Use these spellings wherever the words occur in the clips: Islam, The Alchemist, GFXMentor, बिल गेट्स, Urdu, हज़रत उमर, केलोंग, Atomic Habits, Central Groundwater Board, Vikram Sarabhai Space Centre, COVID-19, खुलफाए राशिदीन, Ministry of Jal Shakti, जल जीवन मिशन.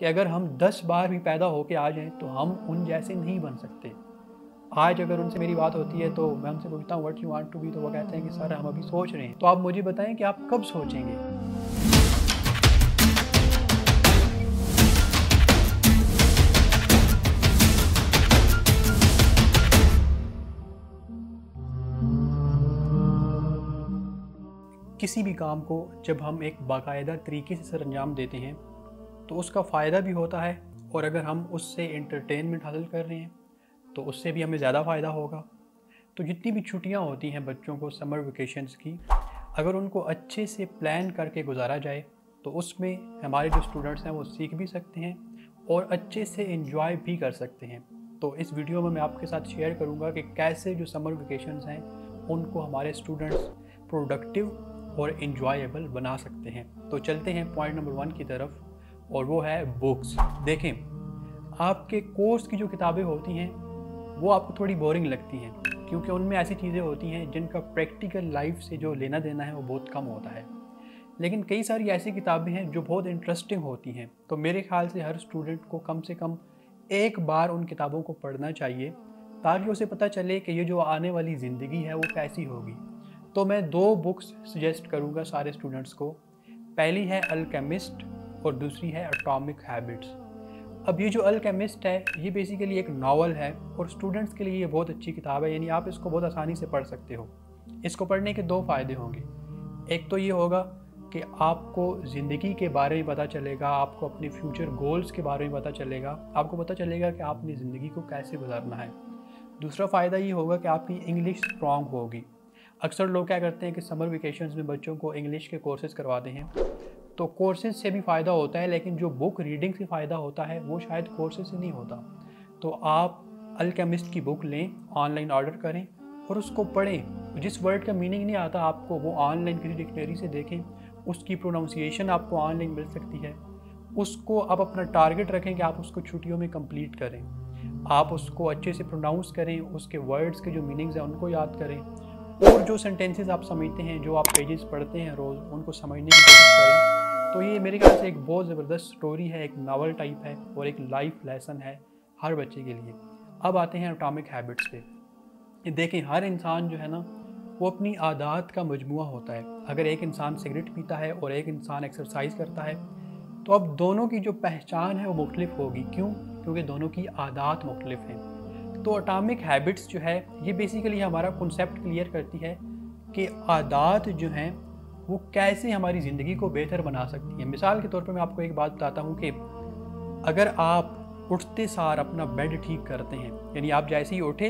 कि अगर हम 10 बार भी पैदा होके आ जाएं तो हम उन जैसे नहीं बन सकते। आज अगर उनसे मेरी बात होती है तो मैं उनसे पूछता हूँ what you want to be, तो वो कहते हैं कि सर हम अभी सोच रहे हैं। तो आप मुझे बताएं कि आप कब सोचेंगे? किसी भी काम को जब हम एक बाकायदा तरीके से सर अंजाम देते हैं तो उसका फ़ायदा भी होता है, और अगर हम उससे एंटरटेनमेंट हासिल कर रहे हैं तो उससे भी हमें ज़्यादा फ़ायदा होगा। तो जितनी भी छुट्टियां होती हैं बच्चों को समर वेकेशंस की, अगर उनको अच्छे से प्लान करके गुजारा जाए तो उसमें हमारे जो स्टूडेंट्स हैं वो सीख भी सकते हैं और अच्छे से एंजॉय भी कर सकते हैं। तो इस वीडियो में मैं आपके साथ शेयर करूँगा कि कैसे जो समर वेकेशंस हैं उनको हमारे स्टूडेंट्स प्रोडक्टिव और इंजॉयबल बना सकते हैं। तो चलते हैं पॉइंट नंबर 1 की तरफ, और वो है बुक्स। देखें, आपके कोर्स की जो किताबें होती हैं वो आपको थोड़ी बोरिंग लगती हैं क्योंकि उनमें ऐसी चीज़ें होती हैं जिनका प्रैक्टिकल लाइफ से जो लेना देना है वो बहुत कम होता है, लेकिन कई सारी ऐसी किताबें हैं जो बहुत इंटरेस्टिंग होती हैं। तो मेरे ख्याल से हर स्टूडेंट को कम से कम एक बार उन किताबों को पढ़ना चाहिए ताकि उसे पता चले कि ये जो आने वाली ज़िंदगी है वो कैसी होगी। तो मैं 2 बुक्स सजेस्ट करूंगा सारे स्टूडेंट्स को। पहली है अल्केमिस्ट और दूसरी है एटॉमिक हैबिट्स। अब ये जो अल्केमिस्ट है ये बेसिकली एक नावल है और स्टूडेंट्स के लिए ये बहुत अच्छी किताब है, यानी आप इसको बहुत आसानी से पढ़ सकते हो। इसको पढ़ने के 2 फ़ायदे होंगे। एक तो ये होगा कि आपको ज़िंदगी के बारे में पता चलेगा, आपको अपने फ्यूचर गोल्स के बारे में पता चलेगा, आपको पता चलेगा कि आपने ज़िंदगी को कैसे गुजारना है। दूसरा फ़ायदा ये होगा कि आपकी इंग्लिश स्ट्रॉन्ग होगी। अक्सर लोग क्या करते हैं कि समर वेकेशंस में बच्चों को इंग्लिश के कोर्सेज़ करवाते हैं, तो कोर्सेज़ से भी फ़ायदा होता है लेकिन जो बुक रीडिंग से फ़ायदा होता है वो शायद कोर्सेज से नहीं होता। तो आप अल्केमिस्ट की बुक लें, ऑनलाइन ऑर्डर करें और उसको पढ़ें। जिस वर्ड का मीनिंग नहीं आता आपको वो ऑनलाइन किसी डिक्शनरी से देखें, उसकी प्रोनाउंसिएशन आपको ऑनलाइन मिल सकती है। उसको आप अपना टारगेट रखें कि आप उसको छुट्टियों में कंप्लीट करें, आप उसको अच्छे से प्रोनाउंस करें, उसके वर्ड्स के जो मीनिंग्स हैं उनको याद करें, और जो सेंटेंसेस आप समझते हैं, जो आप पेजेस पढ़ते हैं रोज़, उनको समझने की कोशिश करें। तो ये मेरे ख्याल से एक बहुत ज़बरदस्त स्टोरी है, एक नावल टाइप है और एक लाइफ लेसन है हर बच्चे के लिए। अब आते हैं एटॉमिक हैबिट्स पे। देखें, हर इंसान जो है ना वो अपनी आदत का मजमुआ होता है। अगर एक इंसान सिगरेट पीता है और एक इंसान एक्सरसाइज करता है तो अब दोनों की जो पहचान है वो मुख्तलिफ होगी। क्यों? क्योंकि दोनों की आदत मुख्तलिफ हैं। तो एटॉमिक हैबिट्स जो है ये बेसिकली हमारा कॉन्सेप्ट क्लियर करती है कि आदत जो हैं वो कैसे हमारी ज़िंदगी को बेहतर बना सकती है। मिसाल के तौर पर मैं आपको एक बात बताता हूँ कि अगर आप उठते सार अपना बेड ठीक करते हैं, यानी आप जैसे ही उठे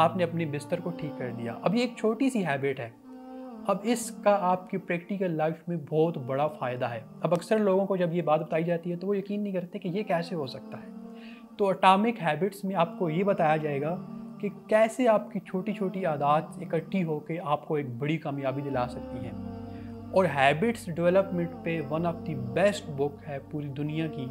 आपने अपने बिस्तर को ठीक कर दिया, अब ये एक छोटी सी हैबिट है, अब इसका आपकी प्रैक्टिकल लाइफ में बहुत बड़ा फ़ायदा है। अब अक्सर लोगों को जब ये बात बताई जाती है तो वो यकीन नहीं करते कि ये कैसे हो सकता है। तो एटॉमिक हैबिट्स में आपको ये बताया जाएगा कि कैसे आपकी छोटी छोटी आदतें इकट्ठी होकर आपको एक बड़ी कामयाबी दिला सकती हैं। और हैबिट्स डेवलपमेंट पे one of the best book है पूरी दुनिया की,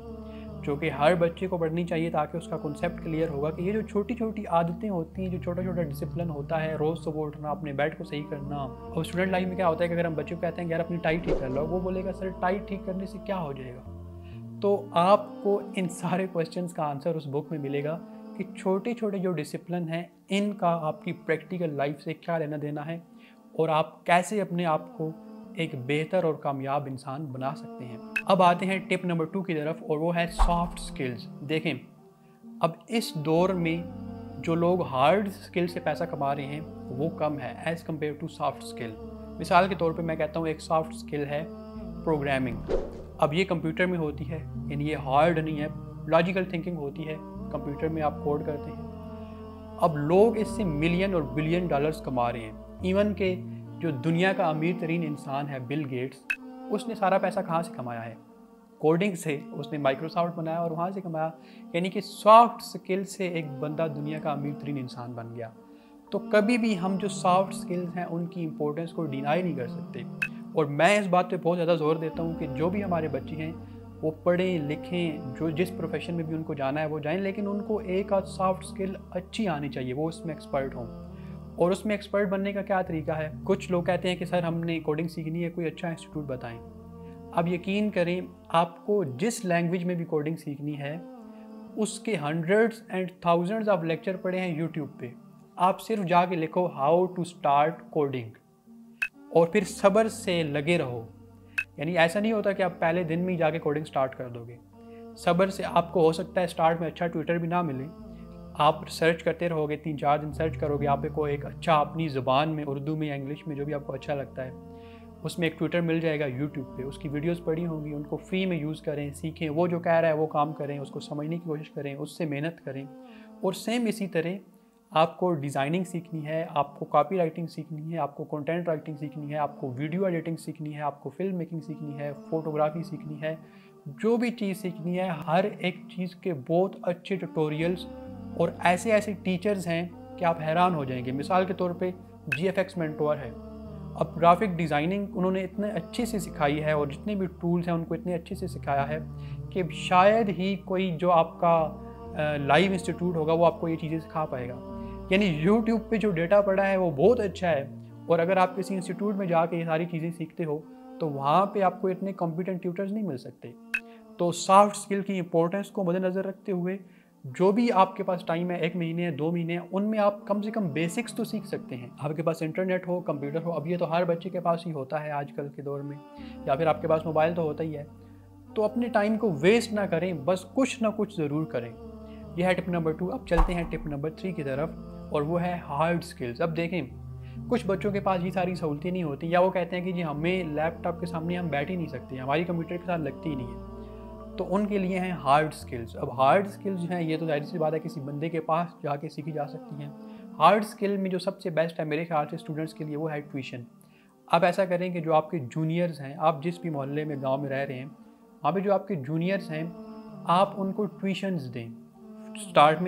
जो कि हर बच्चे को पढ़नी चाहिए ताकि उसका कॉन्सेप्ट क्लियर होगा कि ये जो छोटी छोटी आदतें होती हैं, जो छोटा छोटा डिसिप्लिन होता है, रोज़ सुबह उठना, अपने बेड को सही करना। और स्टूडेंट लाइफ में क्या होता है कि अगर हम बच्चों को कहते हैं यार अपनी टाई ठीक कर लो, वो बोलेगा सर टाई ठीक करने से क्या हो जाएगा। तो आपको इन सारे क्वेश्चंस का आंसर उस बुक में मिलेगा कि छोटे छोटे जो डिसिप्लिन हैं इनका आपकी प्रैक्टिकल लाइफ से क्या लेना देना है और आप कैसे अपने आप को एक बेहतर और कामयाब इंसान बना सकते हैं। अब आते हैं टिप नंबर 2 की तरफ, और वो है सॉफ्ट स्किल्स। देखें, अब इस दौर में जो लोग हार्ड स्किल से पैसा कमा रहे हैं वो कम है as compare to soft skill. मिसाल के तौर पर मैं कहता हूँ एक सॉफ्ट स्किल है प्रोग्रामिंग। अब ये कंप्यूटर में होती है, यानी ये हार्ड नहीं है, लॉजिकल थिंकिंग होती है, कंप्यूटर में आप कोड करते हैं। अब लोग इससे मिलियन और बिलियन डॉलर्स कमा रहे हैं। इवन के जो दुनिया का अमीर तरीन इंसान है बिल गेट्स, उसने सारा पैसा कहाँ से कमाया है? कोडिंग से। उसने माइक्रोसॉफ्ट बनाया और वहाँ से कमाया, यानी कि सॉफ्ट स्किल से एक बंदा दुनिया का अमीर तरीन इंसान बन गया। तो कभी भी हम जो सॉफ्ट स्किल्स हैं उनकी इम्पोर्टेंस को डिनाई नहीं कर सकते। और मैं इस बात पे बहुत ज़्यादा जोर देता हूँ कि जो भी हमारे बच्चे हैं वो पढ़ें लिखें, जो जिस प्रोफेशन में भी उनको जाना है वो जाएं, लेकिन उनको एक आध सॉफ्ट स्किल अच्छी आनी चाहिए, वो उसमें एक्सपर्ट हों। और उसमें एक्सपर्ट बनने का क्या तरीका है? कुछ लोग कहते हैं कि सर हमने कोडिंग सीखनी है, कोई अच्छा इंस्टीट्यूट बताएं। आप यकीन करें, आपको जिस लैंग्वेज में भी कोडिंग सीखनी है उसके hundreds and thousands of lecture पड़े हैं यूट्यूब पे। आप सिर्फ जाके लिखो हाउ टू स्टार्ट कोडिंग और फिर सब्र से लगे रहो। यानी ऐसा नहीं होता कि आप पहले दिन में ही जाके कोडिंग स्टार्ट कर दोगे। सब्र से आपको हो सकता है स्टार्ट में अच्छा ट्विटर भी ना मिले, आप सर्च करते रहोगे, 3-4 दिन सर्च करोगे, आपको एक अच्छा अपनी ज़ुबान में, उर्दू में, इंग्लिश में, जो भी आपको अच्छा लगता है उसमें एक ट्विटर मिल जाएगा यूट्यूब पे। उसकी वीडियोस पड़ी होंगी, उनको फ्री में यूज़ करें, सीखें, वो जो कह रहा है वो काम करें, उसको समझने की कोशिश करें, उससे मेहनत करें। और सेम इसी तरह आपको डिज़ाइनिंग सीखनी है, आपको कॉपी राइटिंग सीखनी है, आपको कंटेंट राइटिंग सीखनी है, आपको वीडियो एडिटिंग सीखनी है, आपको फिल्म मेकिंग सीखनी है, फोटोग्राफी सीखनी है, जो भी चीज़ सीखनी है, हर एक चीज़ के बहुत अच्छे ट्यूटोरियल्स और ऐसे ऐसे टीचर्स हैं कि आप हैरान हो जाएंगे। मिसाल के तौर पे GFXMentor है। अब ग्राफिक डिज़ाइनिंग उन्होंने इतने अच्छे से सिखाई है और जितने भी टूल्स हैं उनको इतने अच्छे से सिखाया है कि शायद ही कोई जो आपका लाइव इंस्टीट्यूट होगा वो आपको ये चीज़ें सिखा पाएगा। यानी यूट्यूब पे जो डेटा पड़ा है वो बहुत अच्छा है और अगर आप किसी इंस्टीट्यूट में जाके ये सारी चीज़ें सीखते हो तो वहाँ पर आपको इतने कॉम्पिटेंट ट्यूटर्स नहीं मिल सकते। तो सॉफ्ट स्किल की इंपॉर्टेंस को मद्देनज़र रखते हुए जो भी आपके पास टाइम है, 1 महीने है, 2 महीने है, उनमें आप कम से कम बेसिक्स तो सीख सकते हैं। आपके पास इंटरनेट हो, कंप्यूटर हो, अब ये तो हर बच्चे के पास ही होता है आजकल के दौर में, या फिर आपके पास मोबाइल तो होता ही है। तो अपने टाइम को वेस्ट ना करें, बस कुछ ना कुछ ज़रूर करें। यह है टिप नंबर 2। अब चलते हैं टिप नंबर 3 की तरफ और वो है हार्ड स्किल्स। अब देखें, कुछ बच्चों के पास ये सारी सहूलतें नहीं होती या वो कहते हैं कि जी हमें लैपटॉप के सामने हम बैठ ही नहीं सकते, हमारी कंप्यूटर के साथ लगती ही नहीं है, तो उनके लिए हैं हार्ड स्किल्स। अब हार्ड स्किल्स जो हैं ये तो जाहिर सी बात है किसी बंदे के पास जाके सीखी जा सकती हैं। हार्ड स्किल में जो सबसे बेस्ट है मेरे ख्याल से स्टूडेंट्स के लिए वो है ट्यूशन। आप ऐसा करें कि जो आपके जूनियर्स हैं, आप जिस भी मोहल्ले में, गांव में रह रहे हैं, वहाँ पे जो आपके जूनियर्स हैं आप उनको ट्यूशन्स दें। स्टार्ट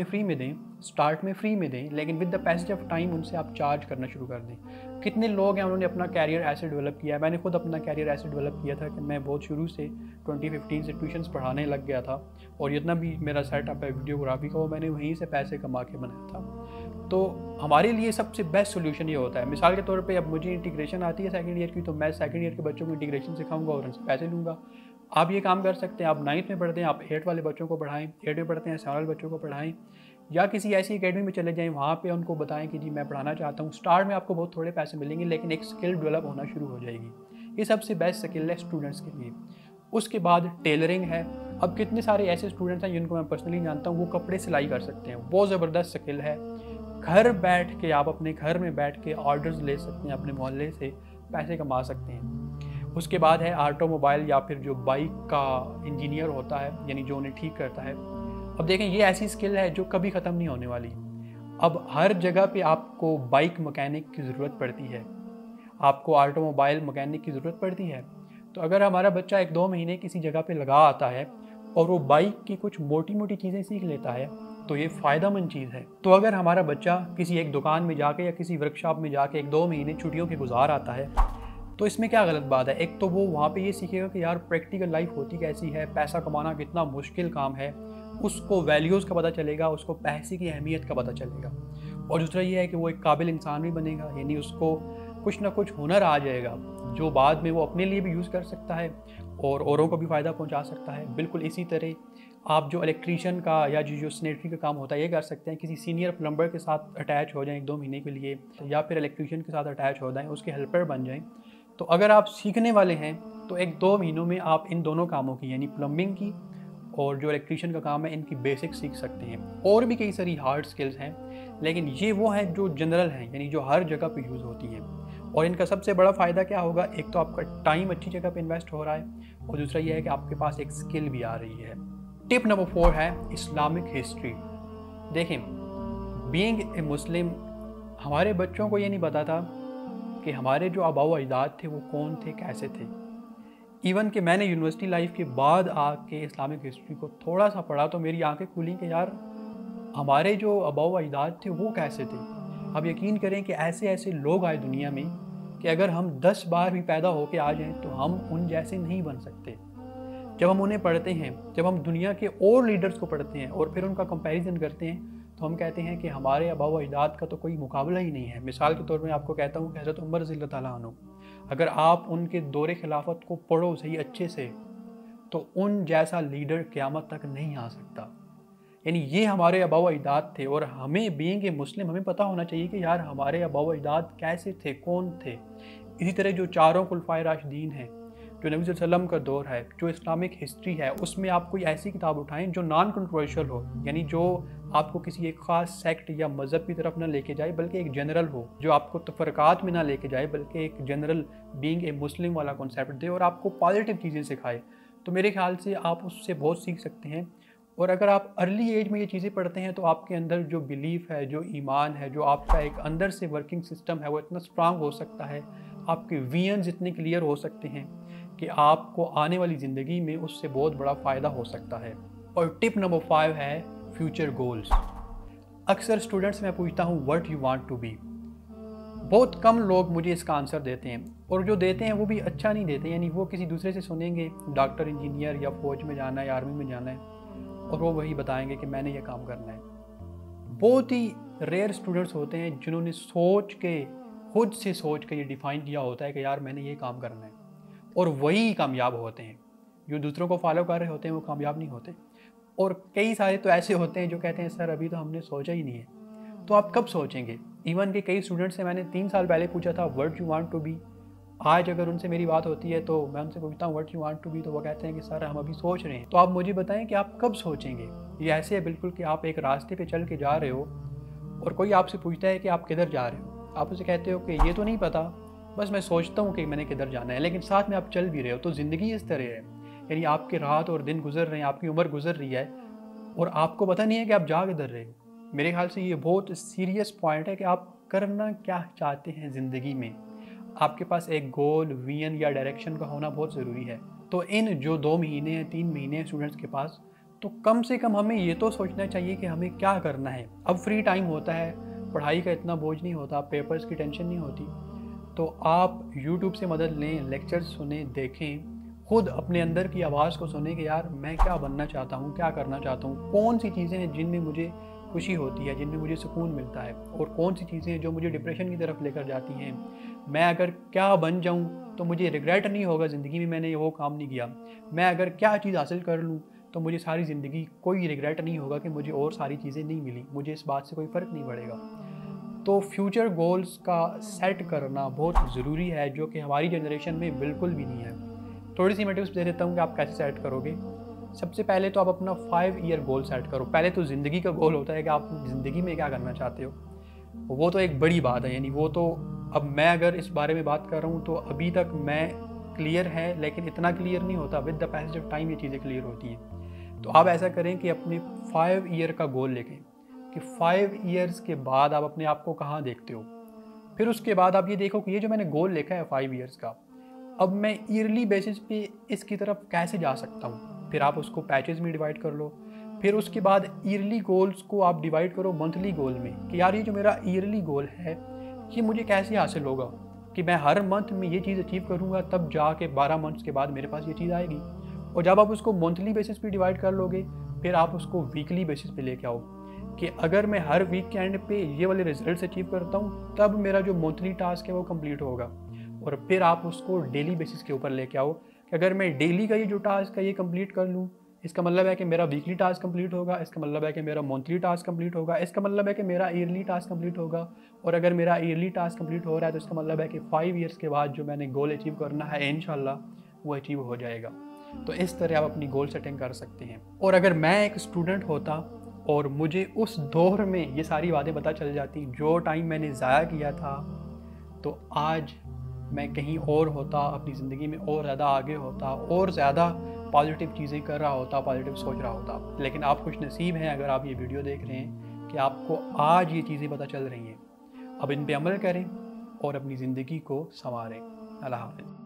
में फ्री में दें, लेकिन with the passage of time उनसे आप चार्ज करना शुरू कर दें। कितने लोग हैं उन्होंने अपना कैरियर ऐसे डेवलप किया है। मैंने खुद अपना कैरियर ऐसे डेवलप किया था कि मैं बहुत शुरू से 2015 से ट्यूशन्स पढ़ाने लग गया था और जितना भी मेरा सेटअप है वीडियोग्राफी का वो मैंने वहीं से पैसे कमा के बनाया था। तो हमारे लिए सबसे बेस्ट सोल्यूशन ये होता है। मिसाल के तौर पर अब मुझे इंटीग्रेशन आती है 2nd ईयर की, तो मैं 2nd ईयर के बच्चों को इंटीग्रेशन सिखाऊंगा और उनसे पैसे लूँगा। आप ये काम कर सकते हैं। आप 9th में पढ़ते हैं, आप 8 वाले बच्चों को पढ़ाएं, 8 में पढ़ते हैं 7 वाले बच्चों को पढ़ाएं, या किसी ऐसी एकेडमी में चले जाएं, वहाँ पे उनको बताएं कि जी मैं पढ़ाना चाहता हूँ। स्टार्ट में आपको बहुत थोड़े पैसे मिलेंगे लेकिन एक स्किल डेवलप होना शुरू हो जाएगी। ये सबसे बेस्ट स्किल है स्टूडेंट्स के लिए। उसके बाद टेलरिंग है। अब कितने सारे ऐसे स्टूडेंट्स हैं जिनको मैं पर्सनली जानता हूँ वो कपड़े सिलाई कर सकते हैं, बहुत ज़बरदस्त स्किल है। घर बैठ के आप अपने घर में बैठ के ऑर्डर्स ले सकते हैं, अपने मोहल्ले से पैसे कमा सकते हैं। उसके बाद है ऑटोमोबाइल या फिर जो बाइक का इंजीनियर होता है, यानी जो उन्हें ठीक करता है। अब देखें, ये ऐसी स्किल है जो कभी ख़त्म नहीं होने वाली। अब हर जगह पे आपको बाइक मैकेनिक की ज़रूरत पड़ती है, आपको ऑटोमोबाइल मैकेनिक की ज़रूरत पड़ती है। तो अगर हमारा बच्चा 1-2 महीने किसी जगह पे लगा आता है और वो बाइक की कुछ मोटी मोटी चीज़ें सीख लेता है तो ये फ़ायदेमंद चीज़ है। तो अगर हमारा बच्चा किसी एक दुकान में जाके या किसी वर्कशॉप में जाके 1-2 महीने छुट्टियों के गुजार आता है तो इसमें क्या गलत बात है। एक तो वो वहाँ पे ये सीखेगा कि यार प्रैक्टिकल लाइफ होती कैसी है, पैसा कमाना कितना मुश्किल काम है, उसको वैल्यूज़ का पता चलेगा, उसको पैसे की अहमियत का पता चलेगा। और दूसरा ये है कि वो एक काबिल इंसान भी बनेगा, यानी उसको कुछ ना कुछ हुनर आ जाएगा जो बाद में वो अपने लिए भी यूज़ कर सकता है और औरों को भी फ़ायदा पहुँचा सकता है। बिल्कुल इसी तरह आप जो इलेक्ट्रीशियन का या जो सैनिटरी का काम होता है ये कर सकते हैं। किसी सीनियर प्लम्बर के साथ अटैच हो जाएं 1-2 महीने के लिए, या फिर इलेक्ट्रीशियन के साथ अटैच हो जाएँ, उसके हेल्पर बन जाएँ। तो अगर आप सीखने वाले हैं तो 1-2 महीनों में आप इन दोनों कामों की, यानी प्लम्बिंग की और जो इलेक्ट्रीशियन का काम है, इनकी बेसिक सीख सकते हैं। और भी कई सारी हार्ड स्किल्स हैं लेकिन ये वो हैं जो जनरल हैं, यानी जो हर जगह पे यूज़ होती हैं। और इनका सबसे बड़ा फ़ायदा क्या होगा, एक तो आपका टाइम अच्छी जगह पे इन्वेस्ट हो रहा है और दूसरा यह है कि आपके पास एक स्किल भी आ रही है। टिप नंबर 4 है इस्लामिक हिस्ट्री। देखें, बीइंग ए मुस्लिम हमारे बच्चों को ये नहीं पता था कि हमारे जो आबाओ अजदाद थे वो कौन थे, कैसे थे। इवन कि मैंने यूनिवर्सिटी लाइफ के बाद आके इस्लामिक हिस्ट्री को थोड़ा सा पढ़ा तो मेरी आंखें खुली कि यार हमारे जो आबाओ अजदाद थे वो कैसे थे। अब यकीन करें कि ऐसे ऐसे लोग आए दुनिया में कि अगर हम 10 बार भी पैदा होके आ जाएं तो हम उन जैसे नहीं बन सकते। जब हम उन्हें पढ़ते हैं, जब हम दुनिया के और लीडर्स को पढ़ते हैं और फिर उनका कंपेरिजन करते हैं तो हम कहते हैं कि हमारे आबाओ अजदाद का तो कोई मुकाबला ही नहीं है। मिसाल के तौर पर आपको कहता हूँ कि हज़रत उमर रज़ी अल्लाह ताला अन्हु, अगर आप उनके दौरे खिलाफत को पढ़ो सही अच्छे से, तो उन जैसा लीडर क़यामत तक नहीं आ सकता। यानी ये हमारे आबाव अजदाद थे, और हमें बीइंग ए मुस्लिम हमें पता होना चाहिए कि यार हमारे आबाव अजदाद कैसे थे, कौन थे। इसी तरह जो चारों खुलफाए राशिदीन हैं, जो नबी वसल्लम का दौर है, जो इस्लामिक हिस्ट्री है, उसमें आप कोई ऐसी किताब उठाएं जो नॉन कंट्रोवर्शियल हो, यानी जो आपको किसी एक ख़ास सेक्ट या मज़हब की तरफ ना लेके जाए, बल्कि एक जनरल हो, जो आपको तफरक़ात में ना लेके जाए, बल्कि एक जनरल बीइंग ए मुस्लिम वाला कॉन्सेप्ट दे और आपको पॉजिटिव चीज़ें सिखाए। तो मेरे ख्याल से आप उससे बहुत सीख सकते हैं। और अगर आप अर्ली एज में ये चीज़ें पढ़ते हैं, तो आपके अंदर जो बिलीफ है, जो ईमान है, जो आपका एक अंदर से वर्किंग सिस्टम है, वो इतना स्ट्रांग हो सकता है, आपके विजन्स इतने क्लियर हो सकते हैं कि आपको आने वाली ज़िंदगी में उससे बहुत बड़ा फ़ायदा हो सकता है। और टिप नंबर 5 है फ्यूचर गोल्स। अक्सर स्टूडेंट्स मैं पूछता हूँ what you want to be. बहुत कम लोग मुझे इसका आंसर देते हैं, और जो देते हैं वो भी अच्छा नहीं देते। यानी वो किसी दूसरे से सुनेंगे डॉक्टर, इंजीनियर या फौज में जाना है, आर्मी में जाना है, और वो वही बताएंगे कि मैंने ये काम करना है। बहुत ही रेयर स्टूडेंट्स होते हैं जिन्होंने सोच के, खुद से सोच के ये डिफ़ाइन किया होता है कि यार मैंने ये काम करना है, और वही कामयाब होते हैं। जो दूसरों को फॉलो कर रहे होते हैं वो कामयाब नहीं होते। और कई सारे तो ऐसे होते हैं जो कहते हैं सर अभी तो हमने सोचा ही नहीं है। तो आप कब सोचेंगे? इवन के कई स्टूडेंट्स से मैंने 3 साल पहले पूछा था what you want to be. आज अगर उनसे मेरी बात होती है तो मैं उनसे पूछता हूँ what you want to be, तो वो कहते हैं कि सर हम अभी सोच रहे हैं। तो आप मुझे बताएं कि आप कब सोचेंगे? ये ऐसे है बिल्कुल कि आप एक रास्ते पर चल के जा रहे हो और कोई आपसे पूछता है कि आप किधर जा रहे हो। आप उसे कहते हो कि ये तो नहीं पता, बस मैं सोचता हूँ कि मैंने किधर जाना है, लेकिन साथ में आप चल भी रहे हो। तो ज़िंदगी इस तरह है, यानी आपके रात और दिन गुजर रहे हैं, आपकी उम्र गुजर रही है, और आपको पता नहीं है कि आप जा किधर रहे हो। मेरे ख्याल से ये बहुत सीरियस पॉइंट है कि आप करना क्या चाहते हैं ज़िंदगी में। आपके पास एक गोल, विजन या डायरेक्शन का होना बहुत ज़रूरी है। तो इन जो 2 महीने या 3 महीने हैं स्टूडेंट्स के पास, तो कम से कम हमें ये तो सोचना चाहिए कि हमें क्या करना है। अब फ्री टाइम होता है, पढ़ाई का इतना बोझ नहीं होता, पेपर्स की टेंशन नहीं होती, तो आप YouTube से मदद लें, लेक्चर्स सुने, देखें, खुद अपने अंदर की आवाज़ को सुने कि यार मैं क्या बनना चाहता हूँ, क्या करना चाहता हूँ, कौन सी चीज़ें हैं जिनमें मुझे खुशी होती है, जिनमें मुझे सुकून मिलता है, और कौन सी चीज़ें हैं जो मुझे डिप्रेशन की तरफ लेकर जाती हैं। मैं अगर क्या बन जाऊँ तो मुझे रिग्रेट नहीं होगा ज़िंदगी में मैंने वो काम नहीं किया। मैं अगर क्या चीज़ हासिल कर लूँ तो मुझे सारी ज़िंदगी कोई रिग्रेट नहीं होगा कि मुझे और सारी चीज़ें नहीं मिली, मुझे इस बात से कोई फ़र्क नहीं पड़ेगा। तो फ्यूचर गोल्स का सेट करना बहुत ज़रूरी है, जो कि हमारी जनरेशन में बिल्कुल भी नहीं है। थोड़ी सी मैं टिप्स दे देता हूँ कि आप कैसे सेट करोगे। सबसे पहले तो आप अपना 5 ईयर गोल सेट करो। पहले तो ज़िंदगी का गोल होता है कि आप ज़िंदगी में क्या करना चाहते हो, वो तो एक बड़ी बात है। यानी वो तो अब मैं अगर इस बारे में बात कर रहा हूँ तो अभी तक मैं क्लियर है, लेकिन इतना क्लियर नहीं होता, with the passage of time ये चीज़ें क्लियर होती हैं। तो आप ऐसा करें कि अपने 5 ईयर का गोल लेखें कि 5 ईयर्स के बाद आप अपने आप को कहाँ देखते हो। फिर उसके बाद आप ये देखो कि ये जो मैंने गोल लिखा है 5 ईयर्स का, अब मैं ईयरली बेसिस पे इसकी तरफ कैसे जा सकता हूँ। फिर आप उसको पैचेस में डिवाइड कर लो। फिर उसके बाद ईयरली गोल्स को आप डिवाइड करो मंथली गोल में कि यार ये जो मेरा ईयरली गोल है ये मुझे कैसे हासिल होगा, कि मैं हर मंथ में ये चीज़ अचीव करूँगा तब जा के 12 मंथ्स के बाद मेरे पास ये चीज़ आएगी। और जब आप उसको मंथली बेसिस पर डिवाइड कर लोगे, फिर आप उसको वीकली बेसिस पर लेके आओ कि अगर मैं हर वीक के एंड पे ये वाले रिजल्ट्स अचीव करता हूँ तब मेरा जो मंथली टास्क है वो कंप्लीट होगा। और फिर आप उसको डेली बेसिस के ऊपर लेके आओ कि अगर मैं डेली का ये जो टास्क है ये कंप्लीट कर लूँ, इसका मतलब है कि मेरा वीकली टास्क कंप्लीट होगा, इसका मतलब है कि मेरा मंथली टास्क कंप्लीट होगा, इसका मतलब है कि मेरा ईयरली टास्क कंप्लीट होगा। और अगर मेरा ईयरली टास्क कंप्लीट हो रहा है तो इसका मतलब है कि 5 ईयर्स के बाद जो मैंने गोल अचीव करना है इंशाल्लाह वो अचीव हो जाएगा। तो इस तरह आप अपनी गोल सेटिंग कर सकते हैं। और अगर मैं एक स्टूडेंट होता और मुझे उस दौर में ये सारी बातें पता चल जाती, जो टाइम मैंने ज़ाया किया था, तो आज मैं कहीं और होता, अपनी ज़िंदगी में और ज़्यादा आगे होता, और ज़्यादा पॉजिटिव चीज़ें कर रहा होता, पॉजिटिव सोच रहा होता। लेकिन आप खुश नसीब हैं अगर आप ये वीडियो देख रहे हैं कि आपको आज ये चीज़ें पता चल रही हैं। अब इन पर अमल करें और अपनी ज़िंदगी को संवारें। अल्लाह हाफ़िज़।